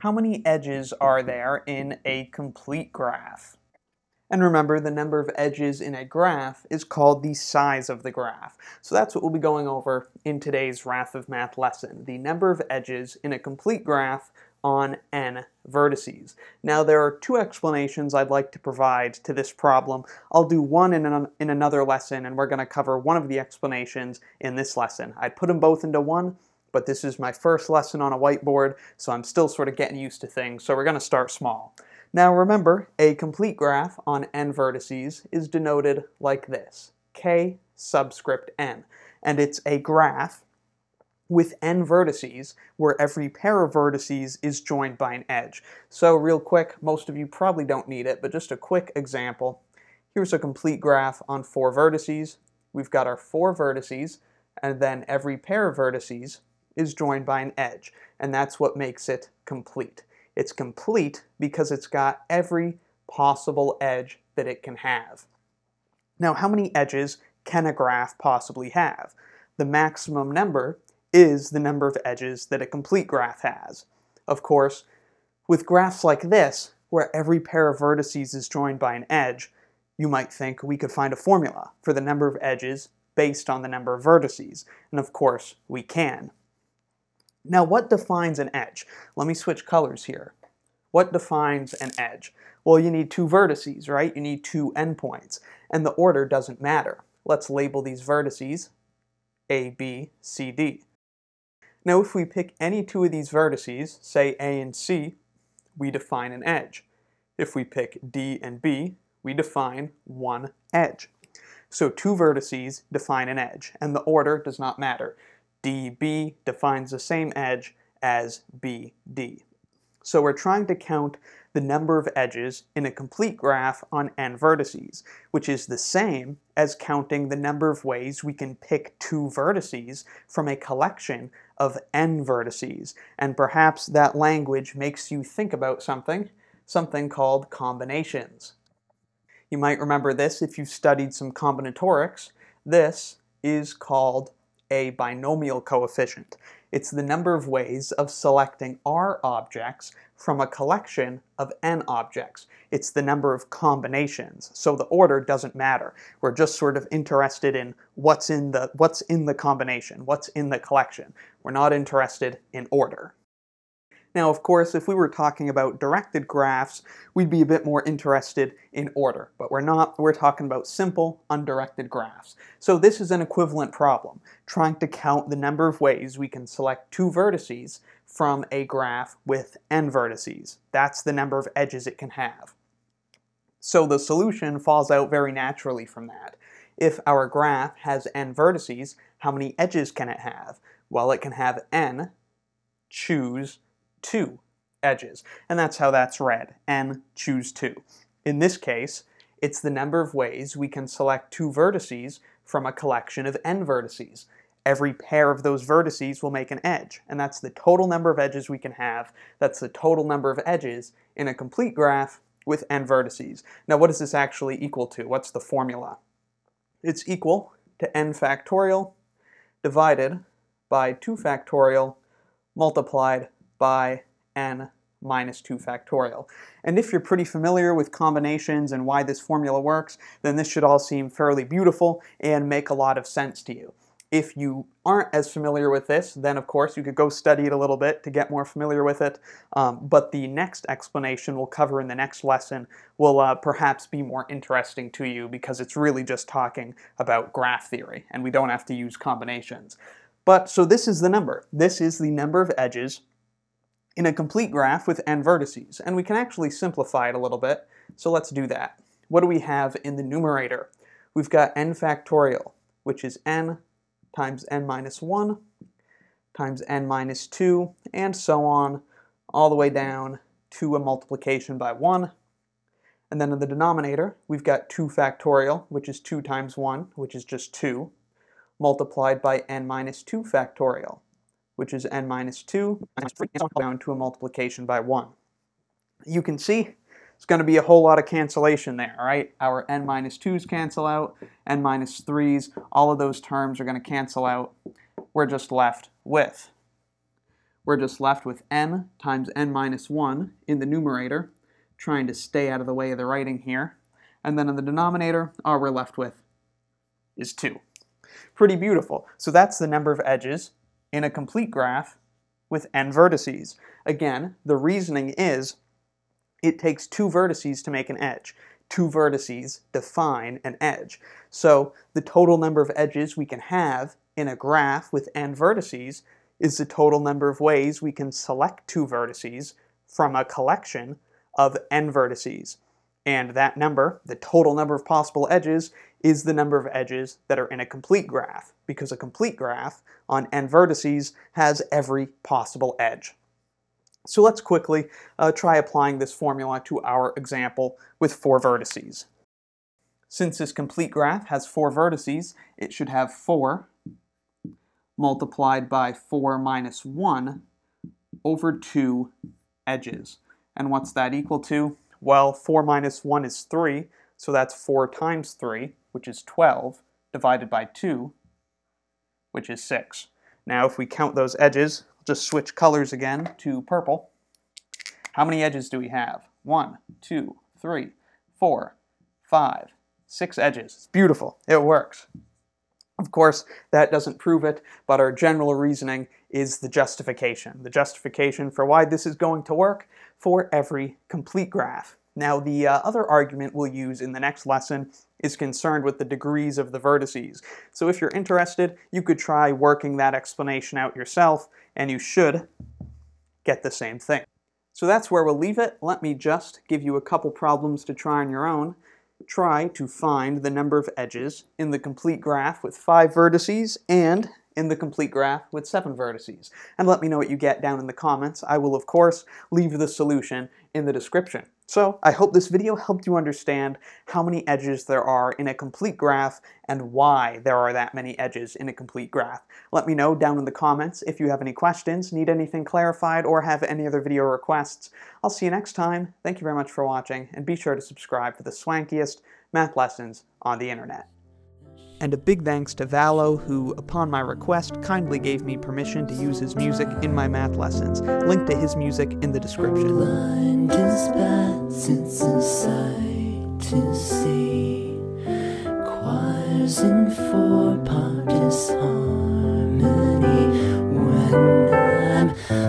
how many edges are there in a complete graph? And remember, the number of edges in a graph is called the size of the graph. So that's what we'll be going over in today's Wrath of Math lesson, the number of edges in a complete graph on n vertices. Now there are two explanations I'd like to provide to this problem. I'll do one in another lesson, and we're going to cover one of the explanations in this lesson. I put them both into one, but this is my first lesson on a whiteboard, so I'm still sort of getting used to things, so we're going to start small. Now remember, a complete graph on n vertices is denoted like this, k subscript n, and it's a graph with n vertices where every pair of vertices is joined by an edge. So real quick, most of you probably don't need it, but just a quick example. Here's a complete graph on 4 vertices. We've got our 4 vertices, and then every pair of vertices is joined by an edge, and that's what makes it complete. It's complete because it's got every possible edge that it can have. Now, how many edges can a graph possibly have? The maximum number is the number of edges that a complete graph has. Of course, with graphs like this, where every pair of vertices is joined by an edge, you might think we could find a formula for the number of edges based on the number of vertices, and of course, we can. Now, what defines an edge? Let me switch colors here. What defines an edge? Well, you need 2 vertices, right? You need 2 endpoints, and the order doesn't matter. Let's label these vertices A, B, C, D. Now, if we pick any 2 of these vertices, say A and C, we define an edge. If we pick D and B, we define one edge. So 2 vertices define an edge, and the order does not matter. DB defines the same edge as BD. So we're trying to count the number of edges in a complete graph on n vertices, which is the same as counting the number of ways we can pick 2 vertices from a collection of n vertices. And perhaps that language makes you think about something called combinations. You might remember this if you've studied some combinatorics. This is called a binomial coefficient. It's the number of ways of selecting R objects from a collection of N objects. It's the number of combinations, so the order doesn't matter. We're just sort of interested in what's in the combination, what's in the collection. We're not interested in order. Now, of course, if we were talking about directed graphs, we'd be a bit more interested in order, but we're not. We're talking about simple, undirected graphs. So this is an equivalent problem, trying to count the number of ways we can select 2 vertices from a graph with n vertices. That's the number of edges it can have. So the solution falls out very naturally from that. If our graph has n vertices, how many edges can it have? Well, it can have n choose 2 edges, and that's how that's read, n choose 2. In this case, it's the number of ways we can select 2 vertices from a collection of n vertices. Every pair of those vertices will make an edge, and that's the total number of edges we can have. That's the total number of edges in a complete graph with n vertices. Now, what is this actually equal to? What's the formula? It's equal to n factorial divided by 2 factorial multiplied by n minus 2 factorial. And if you're pretty familiar with combinations and why this formula works, then this should all seem fairly beautiful and make a lot of sense to you. If you aren't as familiar with this, then of course you could go study it a little bit to get more familiar with it, but the next explanation we'll cover in the next lesson will perhaps be more interesting to you, because it's really just talking about graph theory and we don't have to use combinations. But so this is the number. This is the number of edges in a complete graph with n vertices, and we can actually simplify it a little bit, so let's do that. What do we have in the numerator? We've got n factorial, which is n times n minus 1 times n minus 2, and so on, all the way down to a multiplication by 1. And then in the denominator, we've got 2 factorial, which is 2 times 1, which is just 2, multiplied by n minus 2 factorial, which is n minus 2, minus 3, down to a multiplication by 1. You can see it's going to be a whole lot of cancellation there, right? Our n minus 2's cancel out, n minus 3's, all of those terms are going to cancel out. We're just left with We're just left with n times n minus 1 in the numerator, trying to stay out of the way of the writing here. And then in the denominator, all we're left with is 2. Pretty beautiful. So that's the number of edges in a complete graph with n vertices. Again, the reasoning is it takes 2 vertices to make an edge. 2 vertices define an edge. So the total number of edges we can have in a graph with n vertices is the total number of ways we can select 2 vertices from a collection of n vertices. And that number, the total number of possible edges, is the number of edges that are in a complete graph, because a complete graph on n vertices has every possible edge. So let's quickly try applying this formula to our example with 4 vertices. Since this complete graph has 4 vertices, it should have 4 multiplied by 4 minus 1 over 2 edges. And what's that equal to? Well, 4 minus 1 is 3, so that's 4 times 3, which is 12, divided by 2, which is 6. Now if we count those edges, just switch colors again to purple. How many edges do we have? 1, 2, 3, 4, 5, 6 edges. It's beautiful. It works. Of course, that doesn't prove it, but our general reasoning is the justification. The justification for why this is going to work for every complete graph. Now, the other argument we'll use in the next lesson is concerned with the degrees of the vertices. So if you're interested, you could try working that explanation out yourself, and you should get the same thing. So that's where we'll leave it. Let me just give you a couple problems to try on your own. Try to find the number of edges in the complete graph with 5 vertices and in the complete graph with 7 vertices. And let me know what you get down in the comments. I will, of course, leave the solution in the description. So, I hope this video helped you understand how many edges there are in a complete graph and why there are that many edges in a complete graph. Let me know down in the comments if you have any questions, need anything clarified, or have any other video requests. I'll see you next time. Thank you very much for watching, and be sure to subscribe for the swankiest math lessons on the internet. And a big thanks to Vallow, who, upon my request, kindly gave me permission to use his music in my math lessons. Link to his music in the description. Blind is bad since the sight to see. Choirs in 4-part disharmony. When I'm